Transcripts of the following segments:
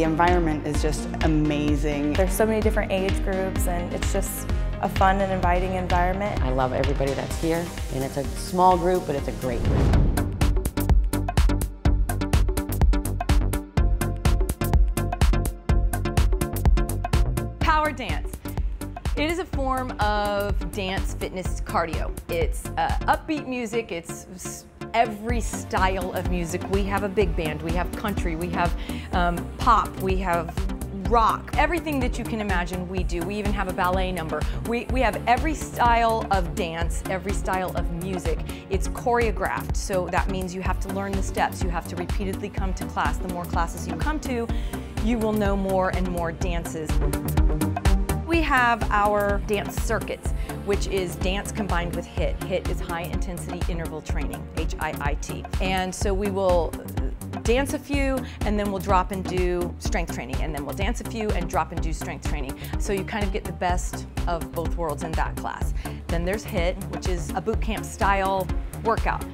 The environment is just amazing. There's so many different age groups, and it's just a fun and inviting environment. I love everybody that's here, and it's a small group, but it's a great group. Power dance. It is a form of dance fitness cardio. It's upbeat music, it's every style of music. We have a big band, we have country, we have pop, we have rock. Everything that you can imagine we do. We even have a ballet number. We have every style of dance, every style of music. It's choreographed, so that means you have to learn the steps. You have to repeatedly come to class. The more classes you come to, you will know more and more dances. We have our dance circuits, which is dance combined with HIIT. HIIT is high intensity interval training, HIIT. And so we will dance a few, and then we'll drop and do strength training, and then we'll dance a few and drop and do strength training. So you kind of get the best of both worlds in that class. Then there's HIIT, which is a boot camp style workout.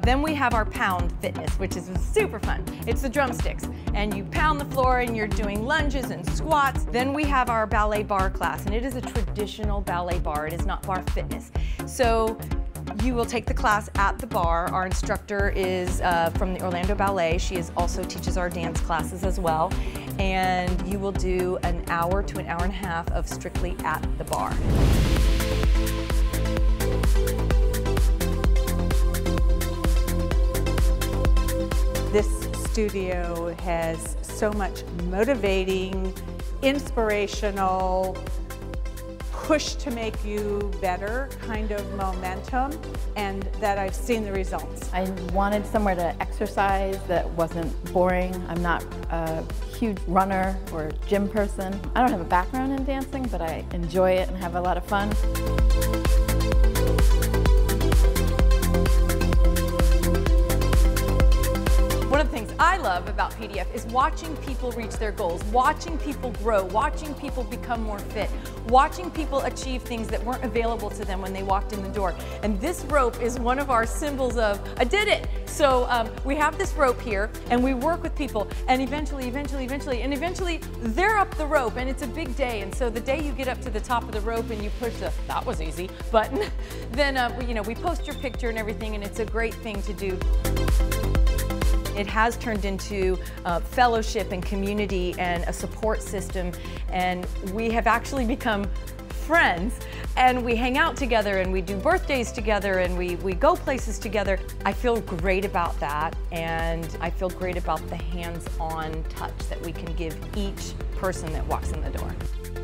Then we have our pound fitness, which is super fun. It's the drumsticks, and you pound the floor and you're doing lunges and squats. Then we have our ballet bar class, and it is a traditional ballet bar. It is not bar fitness. So you will take the class at the bar. Our instructor is from the Orlando Ballet. She is also teaches our dance classes as well. And you will do an hour to an hour and a half of strictly at the bar. This studio has so much motivating, inspirational, push to make you better kind of momentum, and that I've seen the results. I wanted somewhere to exercise that wasn't boring. I'm not a huge runner or gym person. I don't have a background in dancing, but I enjoy it and have a lot of fun. One of the things I love about PDF is watching people reach their goals, watching people grow, watching people become more fit, watching people achieve things that weren't available to them when they walked in the door. And this rope is one of our symbols of, I did it! So we have this rope here, and we work with people, and eventually they're up the rope, and it's a big day. And so the day you get up to the top of the rope and you push the, that was easy, button, then you know, we post your picture and everything, and it's a great thing to do. It has turned into fellowship and community and a support system, and we have actually become friends, and we hang out together, and we do birthdays together, and we go places together. I feel great about that, and I feel great about the hands-on touch that we can give each person that walks in the door.